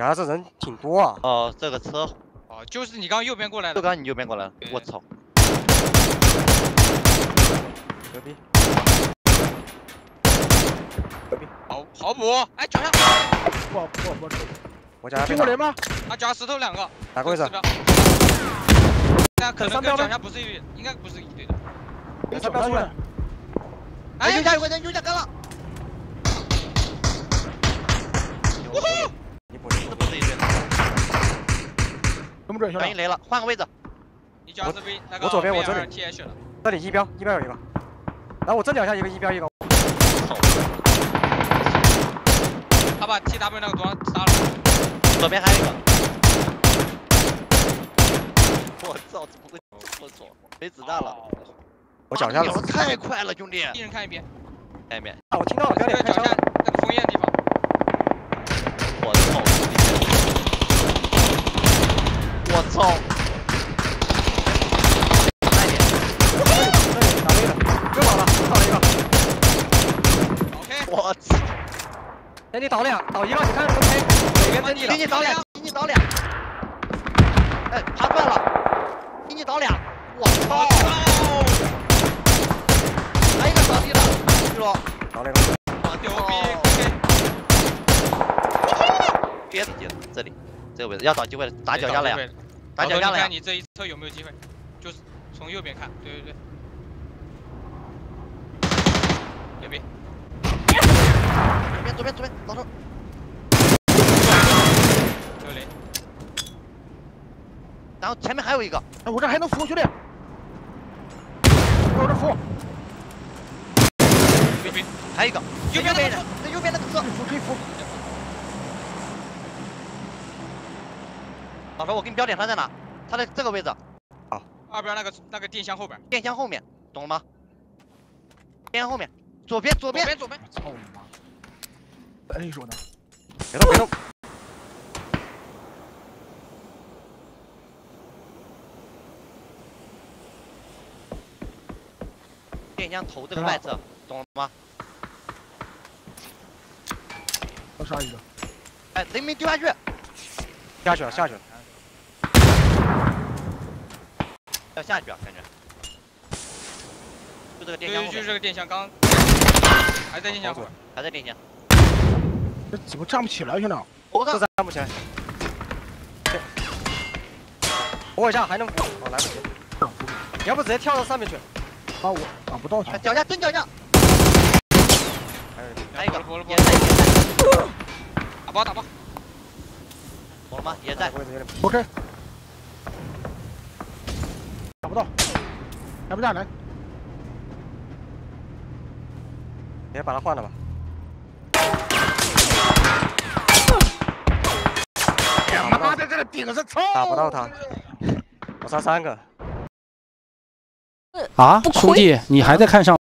然后这人挺多啊。哦，这个车。哦，就是你刚右边过来的。就刚你右边过来的。我操！牛逼！牛逼！好补！哎，脚下。不好。我脚下。听过雷吗？他脚下石头两个。哪个位置？那可能跟脚下不是一队，应该不是一队的。他标出来。哎，右下有个人，右下干了。 你不是不是一队的，跟不准，小心雷了，换个位置。你脚这边那个，我左边，我这里 T H 了，这里一标有一个，然后我这两下一个一标一个。他把 T W 那个装杀了，左边还有一个。我操，怎么会这么爽？没子弹了，我脚下了，太快了，兄弟！一人看一边，看一边。啊，我听到了，标点开枪，那个枫叶地方。 我操！慢点，打累了，又倒了，倒了一个。OK。我操！给你倒两，倒一个，你看能谁哪边真的？给你倒两，给你倒两。哎，爬断了，给你倒两。我操！来一个倒地了，记住。倒了一个。我牛逼！别自己了，这里。 这个位置要找机会了，打脚下了呀！打脚下了呀！看你这一侧有没有机会，就是从右边看，对。右边，左边，老头。有雷。然后前面还有一个，哎，我这还能扶，兄弟。我这扶。右边还有一个，右边那个车，可以扶。 老头，我给你标点，他在哪？他在这个位置。好，二边那个电箱后边。电箱后面，懂了吗？电箱后面，左边。操你妈！哎，你说呢？别动！电箱头这个外侧，懂了吗？我杀一个。哎，雷没丢下去。下去了。 要下去啊，感觉。就这个电箱。对，就是这个电箱，刚还在电箱，还在电箱。这怎么站不起来，兄弟？我靠，站不起来。我一下还能补，我来不及。你要不直接跳到上面去？啊，我打不到他。脚下蹲脚下。还有一个，也在。打包。懂了吗？也在。OK。 不到，来不下来，别把他换了吧。他妈在这里顶着操！打不到他，我杀3个。啊，兄弟，你还在看上？